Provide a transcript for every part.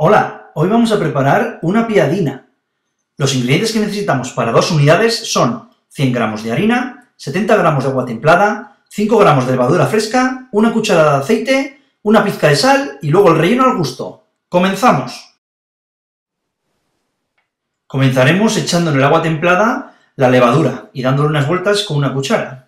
Hola, hoy vamos a preparar una piadina. Los ingredientes que necesitamos para dos unidades son 100 gramos de harina, 70 gramos de agua templada, 5 gramos de levadura fresca, una cucharada de aceite, una pizca de sal y luego el relleno al gusto. ¡Comenzamos! Comenzaremos echando en el agua templada la levadura y dándole unas vueltas con una cuchara.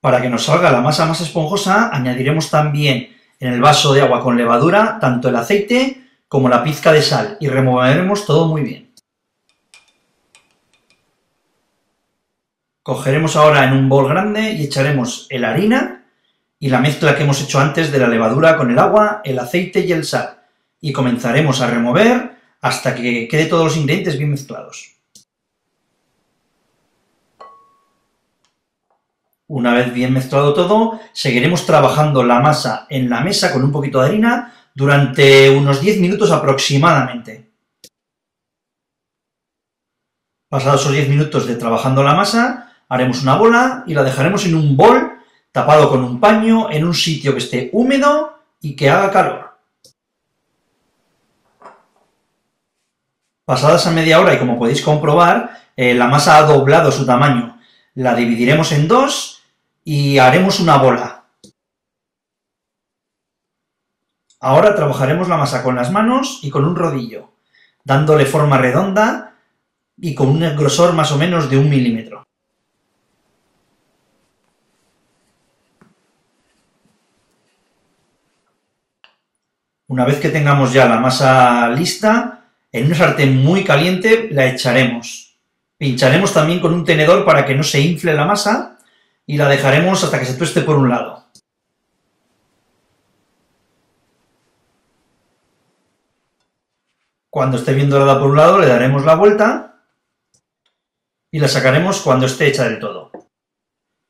Para que nos salga la masa más esponjosa, añadiremos también en el vaso de agua con levadura tanto el aceite como la pizca de sal y removeremos todo muy bien. Cogeremos ahora en un bol grande y echaremos la harina y la mezcla que hemos hecho antes de la levadura con el agua, el aceite y el sal y comenzaremos a remover hasta que quede todos los ingredientes bien mezclados. Una vez bien mezclado todo, seguiremos trabajando la masa en la mesa con un poquito de harina durante unos 10 minutos aproximadamente. Pasados esos 10 minutos de trabajando la masa, haremos una bola y la dejaremos en un bol tapado con un paño en un sitio que esté húmedo y que haga calor. Pasadas a media hora y como podéis comprobar, la masa ha doblado su tamaño. La dividiremos en dos y haremos una bola. Ahora trabajaremos la masa con las manos y con un rodillo, dándole forma redonda y con un grosor más o menos de 1 milímetro. Una vez que tengamos ya la masa lista, en una sartén muy caliente la echaremos. Pincharemos también con un tenedor para que no se infle la masa y la dejaremos hasta que se tueste por un lado. Cuando esté bien dorada por un lado, le daremos la vuelta y la sacaremos cuando esté hecha del todo.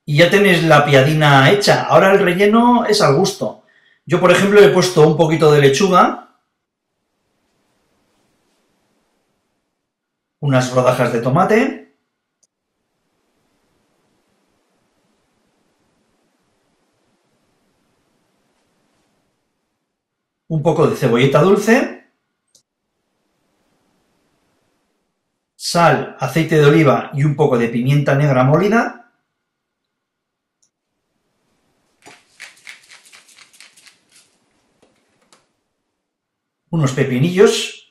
Y ya tenéis la piadina hecha. Ahora el relleno es al gusto. Yo, por ejemplo, he puesto un poquito de lechuga, unas rodajas de tomate, un poco de cebolleta dulce, sal, aceite de oliva y un poco de pimienta negra molida. Unos pepinillos.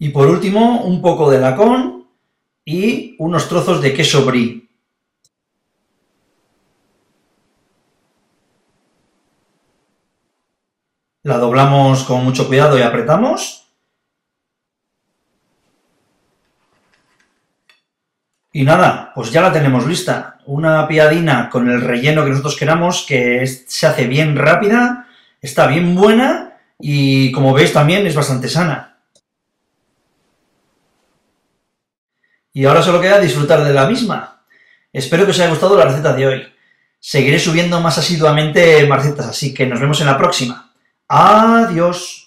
Y por último, un poco de lacón y unos trozos de queso brie. La doblamos con mucho cuidado y apretamos. Y nada, pues ya la tenemos lista. Una piadina con el relleno que nosotros queramos, que se hace bien rápida, está bien buena y como veis también es bastante sana. Y ahora solo queda disfrutar de la misma. Espero que os haya gustado la receta de hoy. Seguiré subiendo más asiduamente recetas, así que nos vemos en la próxima. Adiós.